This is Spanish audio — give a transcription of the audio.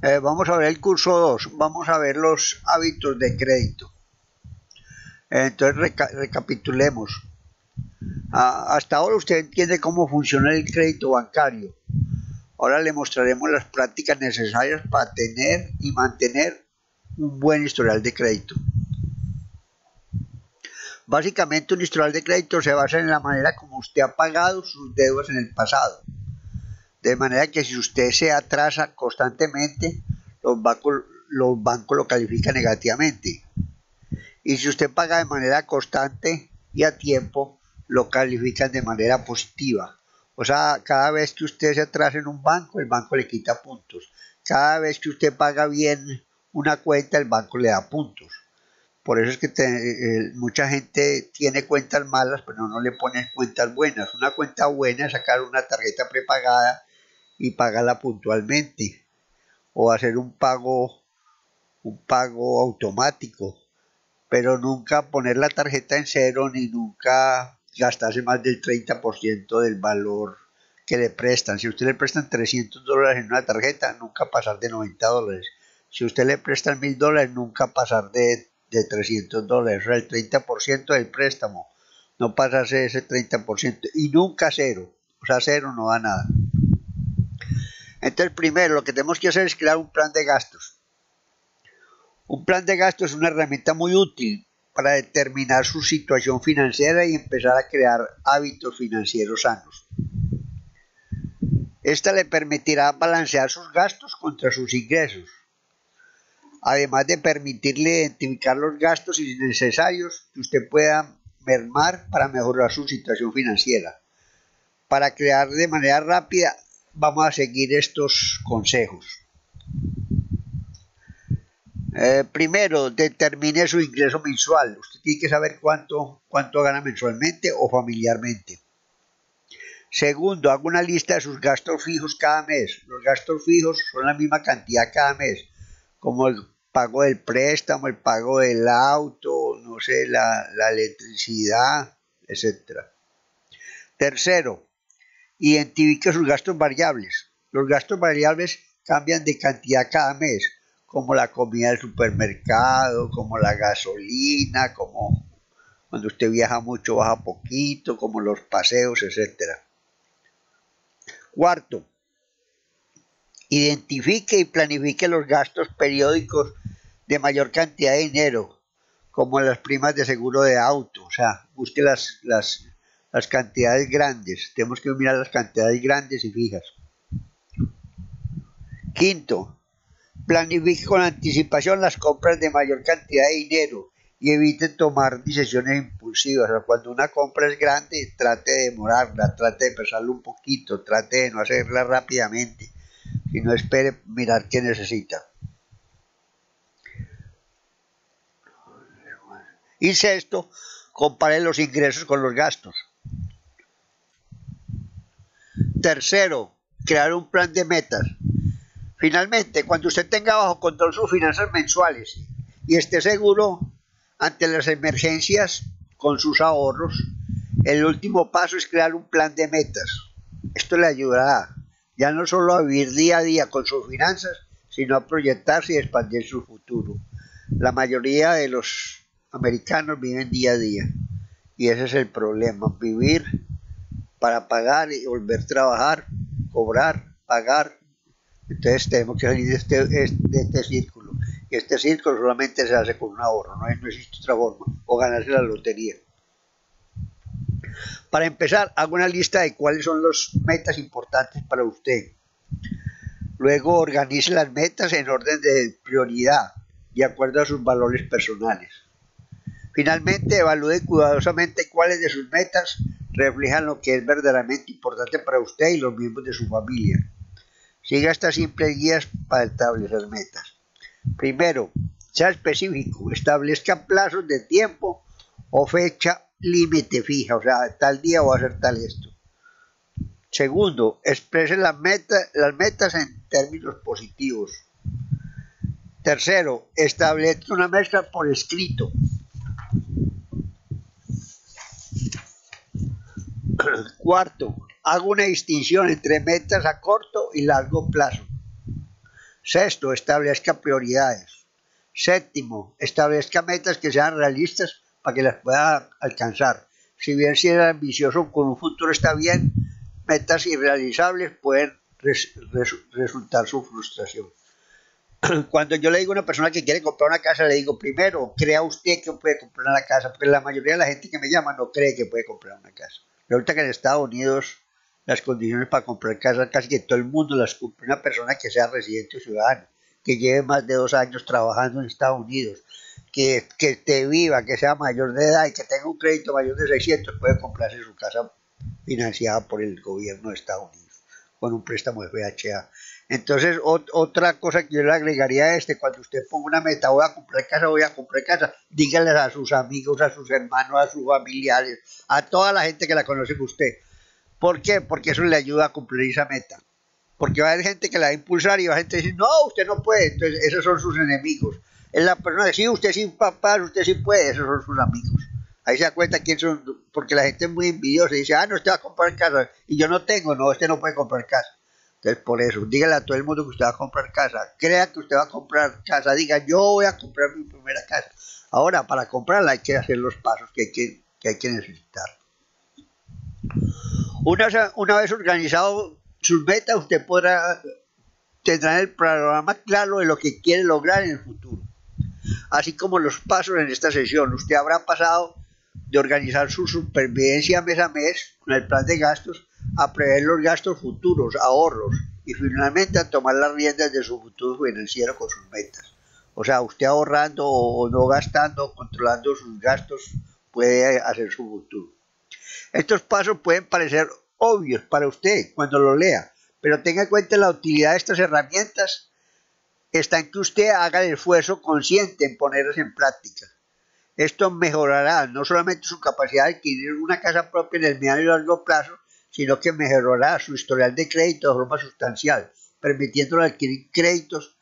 Vamos a ver el curso 2, vamos a ver los hábitos de crédito. Entonces recapitulemos. Hasta ahora usted entiende cómo funciona el crédito bancario. Ahora le mostraremos las prácticas necesarias para tener y mantener un buen historial de crédito. Básicamente, un historial de crédito se basa en la manera como usted ha pagado sus deudas en el pasado. De manera que si usted se atrasa constantemente, los bancos lo califican negativamente. Y si usted paga de manera constante y a tiempo, lo califican de manera positiva. O sea, cada vez que usted se atrasa en un banco, el banco le quita puntos. Cada vez que usted paga bien una cuenta, el banco le da puntos. Por eso es que mucha gente tiene cuentas malas, pero no le ponen cuentas buenas. Una cuenta buena es sacar una tarjeta prepagada y pagarla puntualmente, o hacer un pago automático, pero nunca poner la tarjeta en cero ni nunca gastarse más del 30% del valor que le prestan. Si usted le prestan $300 en una tarjeta, nunca pasar de $90. Si usted le prestan $1000, nunca pasar de $300, o sea, el 30% del préstamo, no pasarse ese 30%, y nunca cero. O sea, cero no da nada. Entonces, primero lo que tenemos que hacer es crear un plan de gastos. Un plan de gastos es una herramienta muy útil para determinar su situación financiera y empezar a crear hábitos financieros sanos. Esta le permitirá balancear sus gastos contra sus ingresos, además de permitirle identificar los gastos innecesarios que usted pueda mermar para mejorar su situación financiera. Para crear de manera rápida, vamos a seguir estos consejos. Primero, determine su ingreso mensual. Usted tiene que saber cuánto gana mensualmente o familiarmente. Segundo, haga una lista de sus gastos fijos cada mes. Los gastos fijos son la misma cantidad cada mes, como el pago del préstamo, el pago del auto, no sé, la electricidad, etc. Tercero, identifique sus gastos variables. Los gastos variables cambian de cantidad cada mes, como la comida del supermercado, como la gasolina, como cuando usted viaja mucho baja poquito, como los paseos, etc. Cuarto, identifique y planifique los gastos periódicos de mayor cantidad de dinero, como las primas de seguro de auto. O sea, busque las cantidades grandes. Tenemos que mirar las cantidades grandes y fijas. Quinto, planifique con anticipación las compras de mayor cantidad de dinero y evite tomar decisiones impulsivas. O sea, cuando una compra es grande, trate de demorarla, trate de pensarlo un poquito, trate de no hacerla rápidamente. Si no, espere mirar qué necesita. Y sexto, compare los ingresos con los gastos. Tercero, crear un plan de metas. Finalmente, cuando usted tenga bajo control sus finanzas mensuales y esté seguro ante las emergencias con sus ahorros, el último paso es crear un plan de metas. Esto le ayudará ya no solo a vivir día a día con sus finanzas, sino a proyectarse y expandir su futuro. La mayoría de los americanos viven día a día, y ese es el problema: vivir para pagar y volver a trabajar, cobrar, pagar. Entonces tenemos que salir de este círculo, y este círculo solamente se hace con un ahorro, no existe otra forma, o ganarse la lotería. Para empezar, haga una lista de cuáles son las metas importantes para usted. Luego, organice las metas en orden de prioridad, de acuerdo a sus valores personales. Finalmente, evalúe cuidadosamente cuáles de sus metas reflejan lo que es verdaderamente importante para usted y los miembros de su familia. Siga estas simples guías para establecer metas. Primero, sea específico, establezca plazos de tiempo o fecha límite fija, o sea, tal día voy a hacer tal esto. Segundo, exprese las metas en términos positivos. Tercero, establezca una meta por escrito. Cuarto, haga una distinción entre metas a corto y largo plazo. Sexto, establezca prioridades. Séptimo, establezca metas que sean realistas para que las pueda alcanzar. Si bien ser ambicioso con un futuro está bien, metas irrealizables pueden resultar su frustración. Cuando yo le digo a una persona que quiere comprar una casa, le digo, primero, crea usted que puede comprar una casa, porque la mayoría de la gente que me llama no cree que puede comprar una casa. Y ahorita que en Estados Unidos las condiciones para comprar casa casi que todo el mundo las compra una persona que sea residente o ciudadano, que lleve más de 2 años trabajando en Estados Unidos, que esté viva, que sea mayor de edad y que tenga un crédito mayor de 600, puede comprarse su casa financiada por el gobierno de Estados Unidos con un préstamo de FHA. Entonces, otra cosa que yo le agregaría a cuando usted ponga una meta, voy a comprar casa, díganle a sus amigos, a sus hermanos, a sus familiares, a toda la gente que la conoce que usted. ¿Por qué? Porque eso le ayuda a cumplir esa meta. Porque va a haber gente que la va a impulsar y va a gente decir, no, usted no puede. Entonces, esos son sus enemigos. Es la persona que sí, usted sin papás, usted sí puede, esos son sus amigos. Ahí se da cuenta quién son, porque la gente es muy envidiosa y dice, ah, no, usted va a comprar casa. Y yo no tengo, no, usted no puede comprar casa. Entonces, por eso, dígale a todo el mundo que usted va a comprar casa. Crea que usted va a comprar casa. Diga, yo voy a comprar mi primera casa. Ahora, para comprarla hay que hacer los pasos que hay que necesitar. Una vez organizado sus metas, usted tendrá el programa claro de lo que quiere lograr en el futuro, así como los pasos en esta sesión. Usted habrá pasado de organizar su supervivencia mes a mes con el plan de gastos a prever los gastos futuros, ahorros y finalmente a tomar las riendas de su futuro financiero con sus metas. O sea, usted ahorrando o no gastando, controlando sus gastos, puede hacer su futuro. Estos pasos pueden parecer obvios para usted cuando lo lea, pero tenga en cuenta la utilidad de estas herramientas está en que usted haga el esfuerzo consciente en ponerlas en práctica. Esto mejorará no solamente su capacidad de adquirir una casa propia en el mediano y largo plazo, sino que mejorará su historial de crédito de forma sustancial, permitiéndole adquirir créditos